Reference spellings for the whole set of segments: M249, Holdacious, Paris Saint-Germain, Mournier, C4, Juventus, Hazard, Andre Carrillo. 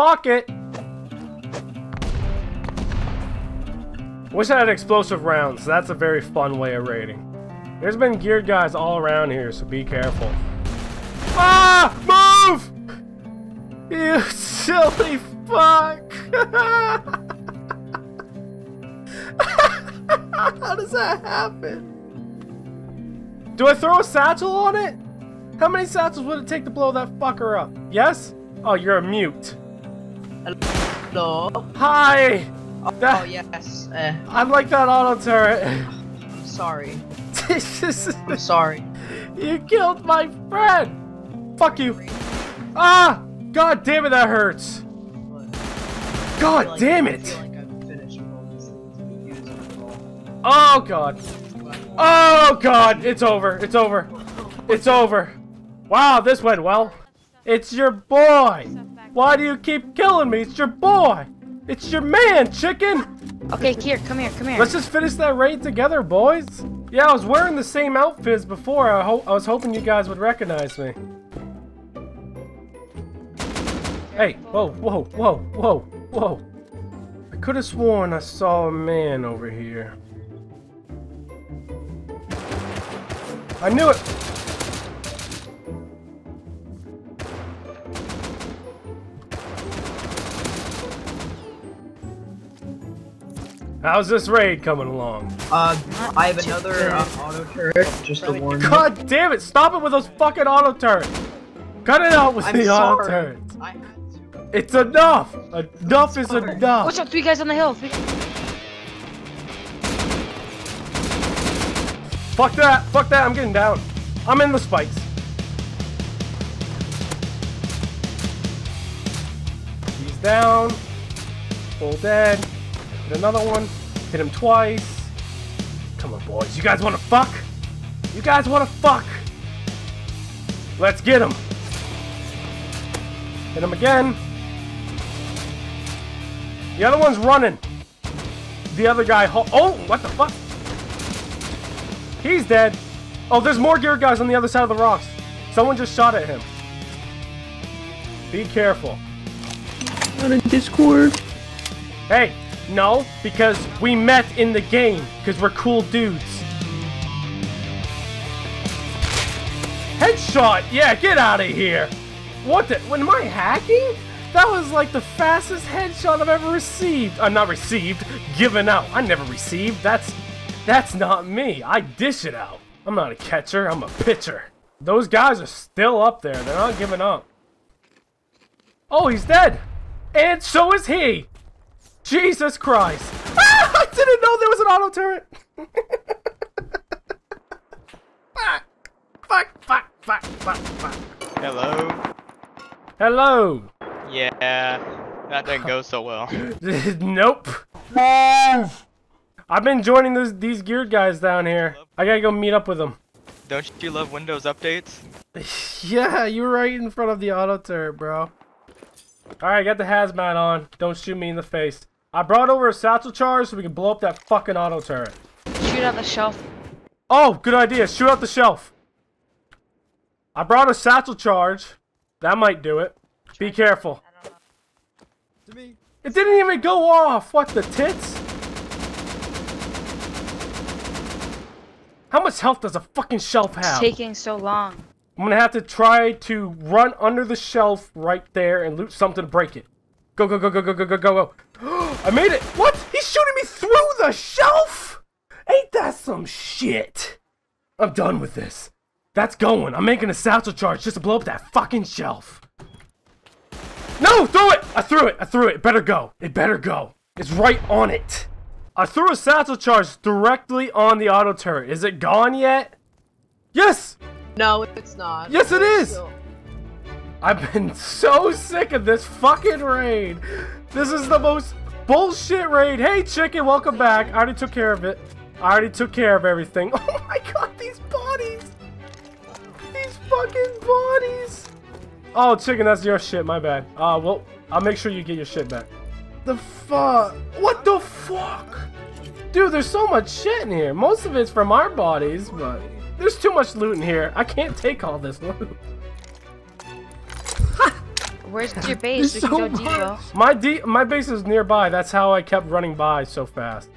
Fuck it! Wish I had explosive rounds, so that's a very fun way of raiding. There's been geared guys all around here, so be careful. Ah! Move! You silly fuck! How does that happen? Do I throw a satchel on it? How many satchels would it take to blow that fucker up? Yes? Oh, you're a mute. Hello? Hi! Oh, that, oh yes. I like that auto turret. I'm sorry. I'm sorry. You killed my friend! Fuck you. Ah! God damn it, that hurts! God damn it! Oh god. Oh god! It's over. It's over. It's over. Wow, this went well. It's your boy! Why do you keep killing me? It's your boy! It's your man, chicken! Okay, here, come here, come here. Let's just finish that raid together, boys. Yeah, I was wearing the same outfit as before. I was hoping you guys would recognize me. Hey, whoa, whoa, whoa, whoa, whoa. I could have sworn I saw a man over here. I knew it! How's this raid coming along? I have another auto turret, just to warn you. God damn it! Stop it with those fucking auto turrets! Cut it out with auto turrets! I had to. It's enough! Enough is enough! Watch out, three guys on the hill! Fuck that! Fuck that! I'm getting down! I'm in the spikes! He's down. Full dead. Another one. Hit him twice. Come on, boys. You guys want to fuck? You guys want to fuck? Let's get him. Hit him again. The other one's running. The other guy. Oh, what the fuck? He's dead. Oh, there's more gear guys on the other side of the rocks. Someone just shot at him. Be careful. Not in Discord. Hey. No, because we met in the game, because we're cool dudes. Headshot! Yeah, get out of here! What the? Am I hacking? That was like the fastest headshot I've ever received. Not received, given out. I never received. That's not me. I dish it out. I'm not a catcher, I'm a pitcher. Those guys are still up there. They're not giving up. Oh, he's dead! And so is he! Jesus Christ! Ah, I didn't know there was an auto turret! Fuck! Fuck! Fuck! Fuck! Fuck! Fuck! Hello? Hello! Yeah, that didn't go so well. Nope! I've been joining these geared guys down here. I gotta go meet up with them. Don't you love Windows updates? Yeah, you're right in front of the auto turret, bro. Alright, got the hazmat on. Don't shoot me in the face. I brought over a satchel charge so we can blow up that fucking auto turret. Shoot out the shelf. Oh, good idea. Shoot out the shelf. I brought a satchel charge. That might do it. Be careful. It didn't even go off. What the tits? How much health does a fucking shelf have? It's taking so long. I'm gonna have to try to run under the shelf right there and loot something to break it. Go, go, go, go, go, go, go, go, go. I made it! What? He's shooting me through the shelf? Ain't that some shit? I'm done with this. That's going. I'm making a satchel charge just to blow up that fucking shelf. No! Throw it! I threw it! I threw it. It better go. It better go. It's right on it. I threw a satchel charge directly on the auto turret. Is it gone yet? Yes! No, it's not. Yes, it is! Still. I've been so sick of this fucking raid. This is the most bullshit raid. Hey, chicken, welcome back. I already took care of it. I already took care of everything. Oh my god, these bodies! These fucking bodies! Oh, chicken, that's your shit, my bad. Well, I'll make sure you get your shit back. The fuck? What the fuck? Dude, there's so much shit in here. Most of it's from our bodies, but... There's too much loot in here. I can't take all this loot. Where's your base? We can go depot. My base is nearby. That's how I kept running by so fast.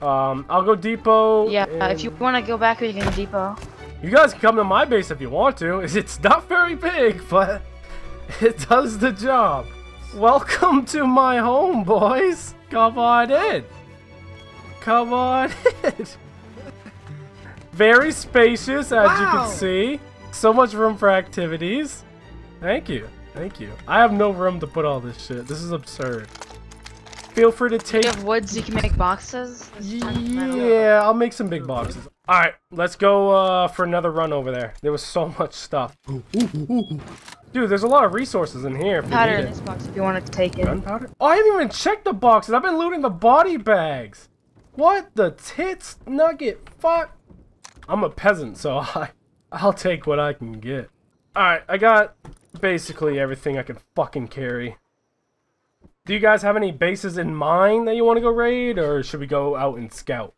I'll go depot. Yeah, if you want to go back, we can depot. You guys can come to my base if you want to. It's not very big, but it does the job. Welcome to my home, boys. Come on in. Come on in. Very spacious, as you can see. So much room for activities. Thank you. Thank you. I have no room to put all this shit. This is absurd. Feel free to take... You have woods, you can make boxes? Yeah, I'll make some big boxes. Alright, let's go for another run over there. There was so much stuff. Dude, there's a lot of resources in here. Powder in this box if you want to take it. Gunpowder? Oh, I haven't even checked the boxes. I've been looting the body bags. What the tits nugget? Fuck. I'm a peasant, so I'll take what I can get. Alright, I got basically everything I can fucking carry. Do you guys have any bases in mind that you want to go raid, or should we go out and scout?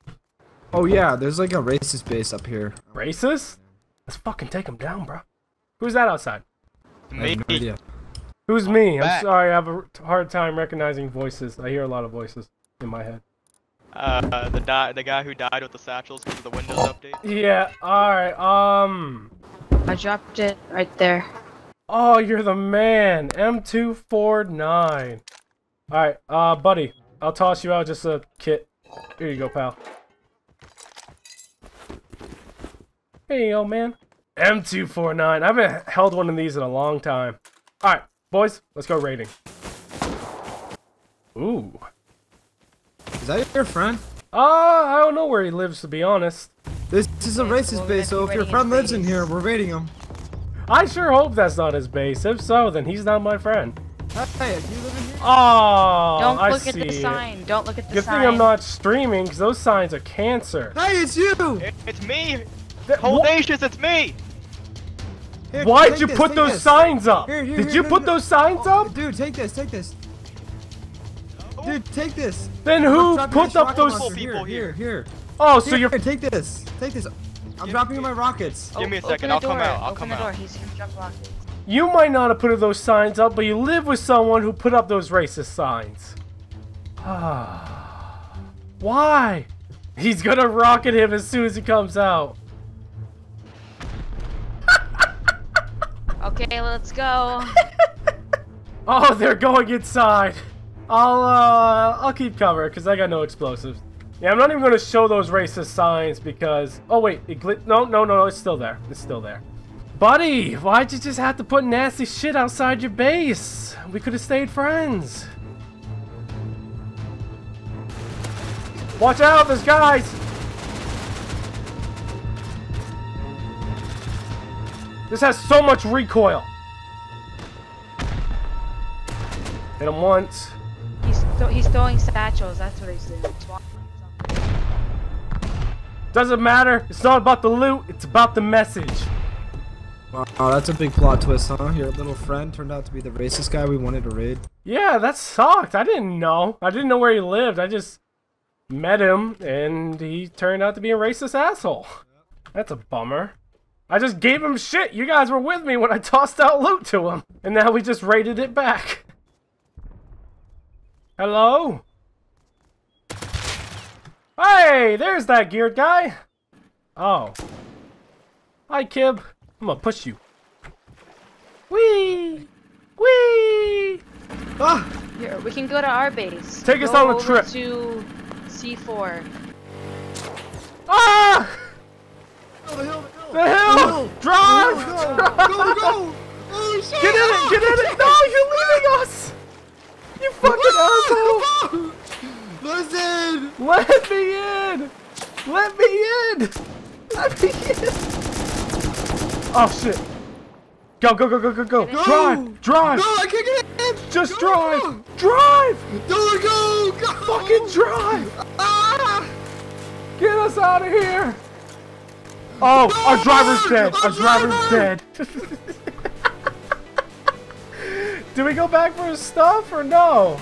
Oh yeah, there's like a racist base up here. Racist? Let's fucking take him down, bro. Who's that outside? Me. No idea. Who's me? I'm sorry, I have a hard time recognizing voices. I hear a lot of voices in my head. The guy who died with the satchels because of the Windows update. Yeah, alright, I dropped it right there. Oh, you're the man. M249. Alright, buddy. I'll toss you out just a kit. Here you go, pal. Hey, old man. M249. I haven't held one of these in a long time. Alright, boys. Let's go raiding. Ooh. Is that your friend? I don't know where he lives, to be honest. This is a racist base, so if your friend lives in here, we're raiding him. I sure hope that's not his base. If so, then he's not my friend. Hey, if you live in here... Oh, don't look at the sign. Don't look at the sign. Good thing I'm not streaming, because those signs are cancer. Hey, it's you! It's me! Holdacious, it's me! Here, why'd you put those signs up? Did you put those signs up? Dude, take this, take this. Dude, take this. Then who put up those people here? Oh, so you're... Take this. Take this. I'm dropping you my rockets. Give me a second. I'll come out. I'll come out. He's gonna drop rockets. You might not have put those signs up, but you live with someone who put up those racist signs. Why? He's gonna rocket him as soon as he comes out. Okay, let's go. Oh, they're going inside. I'll keep cover because I got no explosives. Yeah, I'm not even gonna show those racist signs because oh wait, it glitched. No, it's still there. It's still there. Buddy, why'd you just have to put nasty shit outside your base? We could have stayed friends. Watch out, there's guys! This has so much recoil. Hit him once. He's throwing satchels, that's what he's doing. Doesn't matter. It's not about the loot, it's about the message. Wow, that's a big plot twist, huh? Your little friend turned out to be the racist guy we wanted to raid. Yeah, that sucked. I didn't know. I didn't know where he lived. I just met him, and he turned out to be a racist asshole. That's a bummer. I just gave him shit. You guys were with me when I tossed out loot to him. And now we just raided it back. Hello? Hey, there's that geared guy. Oh. Hi, Kib. I'm gonna push you. Whee! Whee! Ah! Here, we can go to our base. Take us on a trip. To C4. Ah! Oh, the hill, the hill! The hill! Drive! Go, go! Holy shit! Get in it! Get in it! No, you're leaving us! You fucking asshole! Listen! Let me in! Let me in! Let me in! Oh shit! Go, go, go, go, go, go! No. Drive! Drive! No, I can't get in! Just go. Drive! Drive! Don't go! Go! Fucking drive! Ah. Get us out of here! Oh, no. Our driver's dead! Our driver's dead! Do we go back for his stuff or no?